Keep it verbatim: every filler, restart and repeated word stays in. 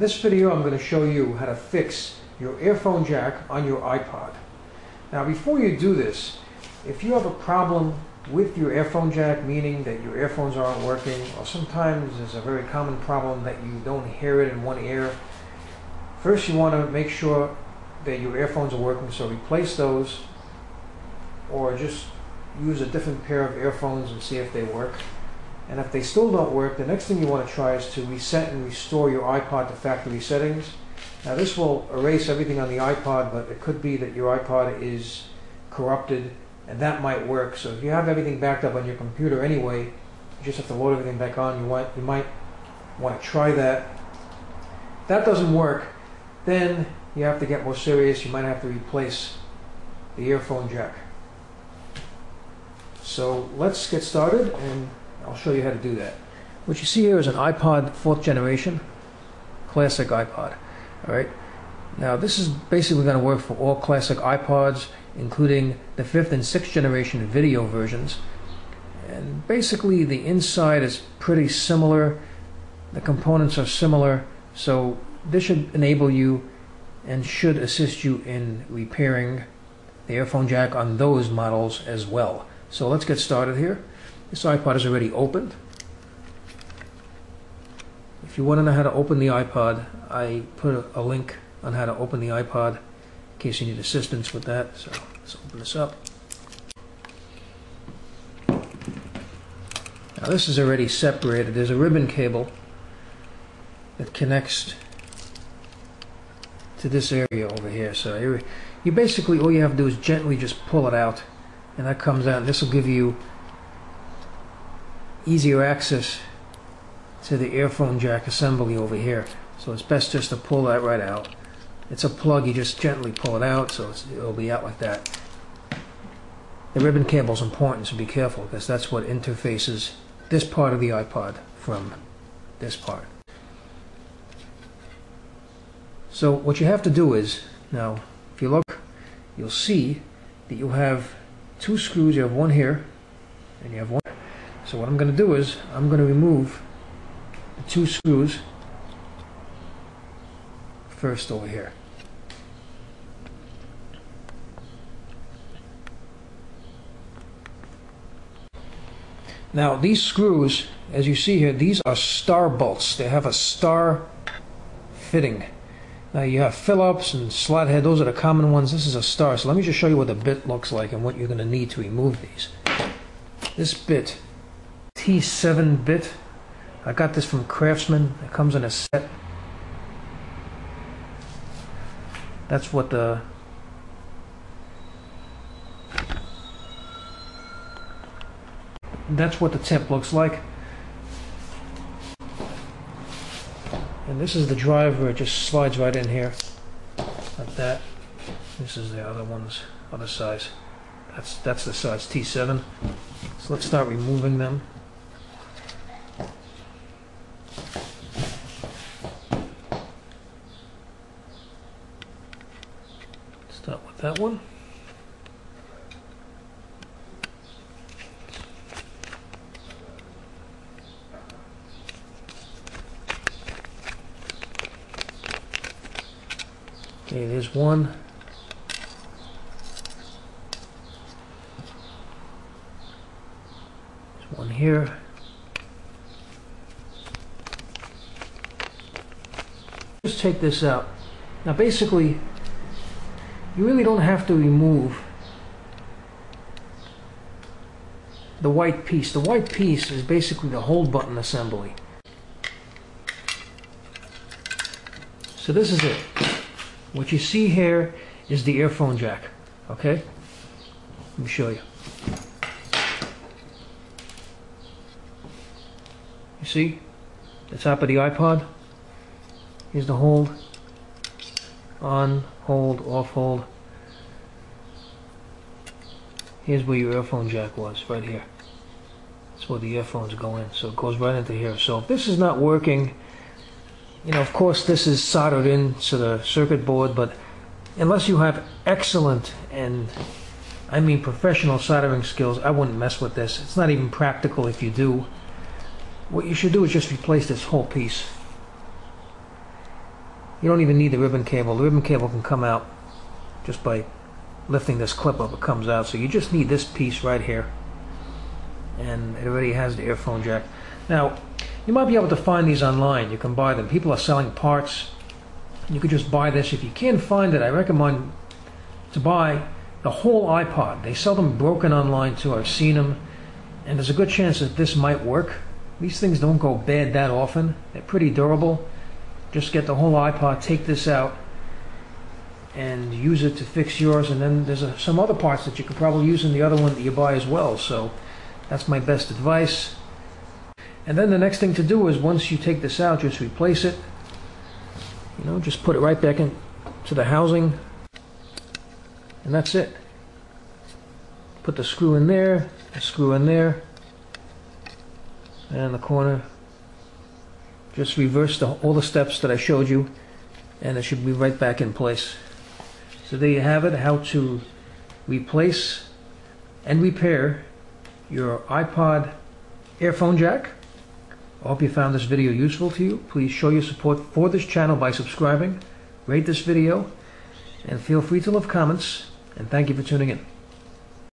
In this video I'm going to show you how to fix your earphone jack on your iPod. Now before you do this, if you have a problem with your earphone jack, meaning that your earphones aren't working, or sometimes there's a very common problem that you don't hear it in one ear, first you want to make sure that your earphones are working, so replace those or just use a different pair of earphones and see if they work. And if they still don't work, the next thing you want to try is to reset and restore your iPod to factory settings. Now this will erase everything on the iPod, but it could be that your iPod is corrupted, and that might work. So if you have everything backed up on your computer anyway, you just have to load everything back on. You want, you might want to try that. If that doesn't work, then you have to get more serious. You might have to replace the earphone jack. So let's get started, and I'll show you how to do that. What you see here is an iPod fourth generation, classic iPod. All right. Now this is basically going to work for all classic iPods, including the fifth and sixth generation video versions. And basically the inside is pretty similar. The components are similar, so this should enable you and should assist you in repairing the earphone jack on those models as well. So let's get started here. This iPod is already opened. If you want to know how to open the iPod, I put a link on how to open the iPod in case you need assistance with that. So let's open this up. Now this is already separated. There's a ribbon cable that connects to this area over here. So you basically, all you have to do is gently just pull it out, and that comes out. This will give you easier access to the earphone jack assembly over here. So it's best just to pull that right out. It's a plug, you just gently pull it out, so it's, it'll be out like that. The ribbon cable is important, so be careful, because that's what interfaces this part of the iPod from this part. So what you have to do is, now if you look, you'll see that you have two screws. You have one here and you have one. So what I'm going to do is, I'm going to remove the two screws first over here. Now these screws, as you see here, these are star bolts. They have a star fitting. Now you have Phillips and slot head, those are the common ones. This is a star, so let me just show you what the bit looks like and what you're going to need to remove these. This bit, T seven bit. I got this from Craftsman. It comes in a set. That's what the That's what the tip looks like. And this is the driver. It just slides right in here like that. This is the other one's other size. That's that's the size T seven. So let's start removing them. Start with that one. Okay, there's one. There's one here. Just take this out. Now basically, you really don't have to remove the white piece. The white piece is basically the hold button assembly. So this is it. What you see here is the earphone jack. Okay? Let me show you. You see? The top of the iPod. Here's the hold. On, hold, off, hold. Here's where your earphone jack was, right here. That's where the earphones go in, so it goes right into here. So if this is not working, you know, of course this is soldered into the circuit board, but unless you have excellent, and I mean professional, soldering skills, I wouldn't mess with this. It's not even practical if you do. What you should do is just replace this whole piece. You don't even need the ribbon cable. The ribbon cable can come out just by lifting this clip up, it comes out. So you just need this piece right here, and it already has the earphone jack. Now, you might be able to find these online. You can buy them. People are selling parts. You could just buy this. If you can't find it, I recommend to buy the whole iPod. They sell them broken online too. I've seen them, and there's a good chance that this might work. These things don't go bad that often. They're pretty durable. Just get the whole iPod, take this out, and use it to fix yours. And then there's a, some other parts that you could probably use in the other one that you buy as well. So that's my best advice. And then the next thing to do is, once you take this out, just replace it. You know, just put it right back in to the housing, and that's it. Put the screw in there, the screw in there, and the corner. Just reverse the, all the steps that I showed you, and it should be right back in place. So there you have it, how to replace and repair your iPod earphone jack. I hope you found this video useful to you. Please show your support for this channel by subscribing, rate this video, and feel free to leave comments. And thank you for tuning in.